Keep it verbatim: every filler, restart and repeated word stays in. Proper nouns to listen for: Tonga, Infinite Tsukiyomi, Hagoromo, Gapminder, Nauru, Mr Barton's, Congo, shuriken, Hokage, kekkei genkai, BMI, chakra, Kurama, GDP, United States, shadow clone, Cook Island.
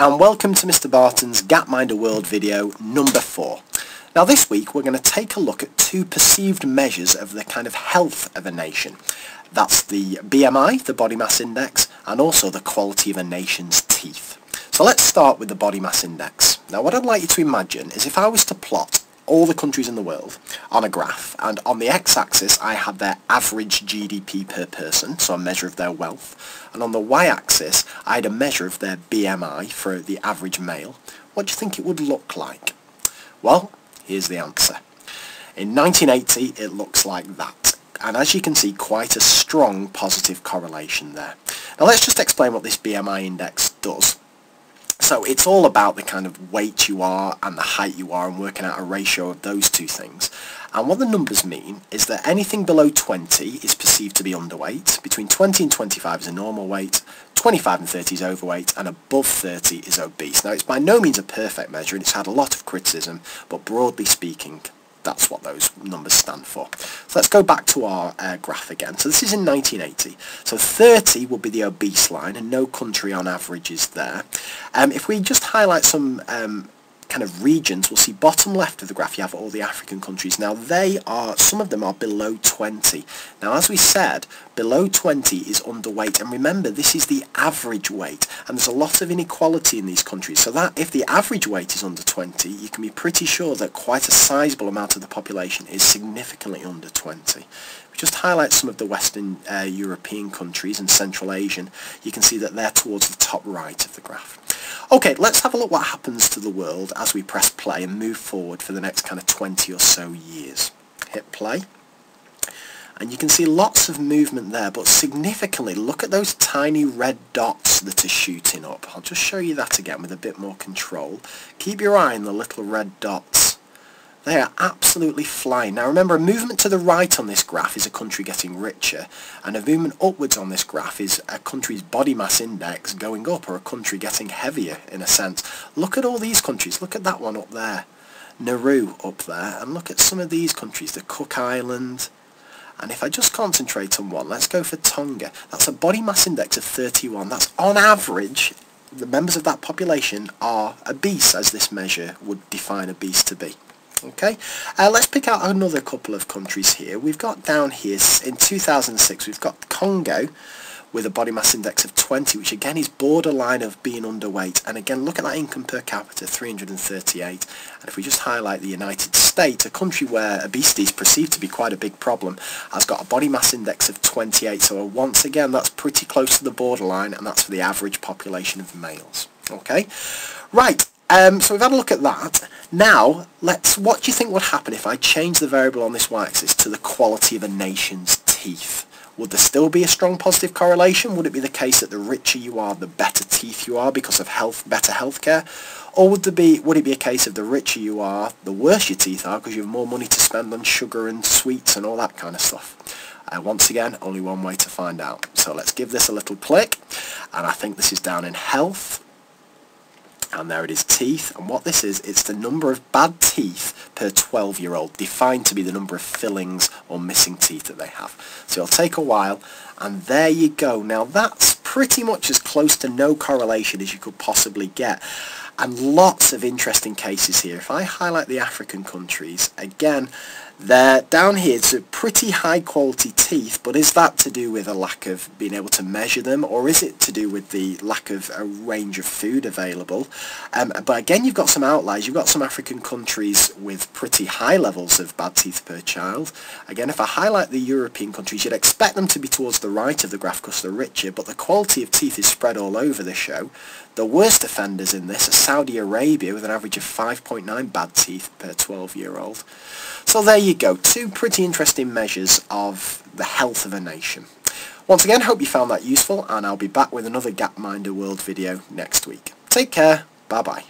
and welcome to Mister Barton's Gapminder World video number four. Now this week we're going to take a look at two perceived measures of the kind of health of a nation. That's the B M I, the body mass index, and also the quality of a nation's teeth. So let's start with the body mass index. Now what I'd like you to imagine is if I was to plot all the countries in the world on a graph, and on the x-axis I had their average G D P per person, so a measure of their wealth, and on the y-axis I had a measure of their B M I for the average male, what do you think it would look like? Well, here's the answer. In nineteen eighty it looks like that, and as you can see, quite a strong positive correlation there. Now let's just explain what this B M I index does. So it's all about the kind of weight you are and the height you are and working out a ratio of those two things. And what the numbers mean is that anything below twenty is perceived to be underweight, between twenty and twenty-five is a normal weight, twenty-five and thirty is overweight, and above thirty is obese. Now it's by no means a perfect measure and it's had a lot of criticism, but broadly speaking that's what those numbers stand for. So let's go back to our uh, graph again. So this is in nineteen eighty. So thirty would be the obese line, and no country on average is there. Um, if we just highlight some um, kind of regions, we'll see bottom left of the graph you have all the African countries. Now they are, some of them are below twenty. Now as we said, below twenty is underweight, and remember this is the average weight, and there's a lot of inequality in these countries, so that if the average weight is under twenty, you can be pretty sure that quite a sizable amount of the population is significantly under twenty. If we just highlight some of the Western uh, European countries and Central Asian, you can see that they're towards the top right of the graph. Okay, let's have a look what happens to the world as we press play and move forward for the next kind of twenty or so years. Hit play. And you can see lots of movement there, but significantly, look at those tiny red dots that are shooting up. I'll just show you that again with a bit more control. Keep your eye on the little red dots. They are absolutely flying. Now remember, a movement to the right on this graph is a country getting richer, and a movement upwards on this graph is a country's body mass index going up, or a country getting heavier in a sense. Look at all these countries. Look at that one up there, Nauru up there, and look at some of these countries, the Cook Island. And if I just concentrate on one, let's go for Tonga. That's a body mass index of thirty-one. That's on average. The members of that population are obese, as this measure would define obese to be. Okay, uh, let's pick out another couple of countries here. We've got down here, in two thousand six, we've got Congo with a body mass index of twenty, which again is borderline of being underweight. And again, look at that income per capita, three hundred thirty-eight. And if we just highlight the United States, a country where obesity is perceived to be quite a big problem, has got a body mass index of twenty-eight. So once again, that's pretty close to the borderline, and that's for the average population of males. Okay, right. Um, so we've had a look at that. Now, let's. What do you think would happen if I change the variable on this y-axis to the quality of a nation's teeth? Would there still be a strong positive correlation? Would it be the case that the richer you are, the better teeth you are because of health, better healthcare? Or would there be? Would it be a case of the richer you are, the worse your teeth are because you have more money to spend on sugar and sweets and all that kind of stuff? Uh, once again, only one way to find out. So let's give this a little click, and I think this is down in health. And there it is, teeth. And what this is, it's the number of bad teeth per twelve year old, defined to be the number of fillings or missing teeth that they have. So it'll take a while, and there you go. Now that's pretty much as close to no correlation as you could possibly get, and lots of interesting cases here. If I highlight the African countries again, they're down here, it's a pretty high quality teeth, but is that to do with a lack of being able to measure them, or is it to do with the lack of a range of food available? Um, but again, you've got some outliers. You've got some African countries with pretty high levels of bad teeth per child. Again, if I highlight the European countries, you'd expect them to be towards the right of the graph because they're richer, but the quality of teeth is spread all over the show. The worst offenders in this are Saudi Arabia with an average of five point nine bad teeth per twelve year old. So there you There you go, two pretty interesting measures of the health of a nation. Once again, hope you found that useful, and I'll be back with another Gapminder World video next week. Take care, bye bye.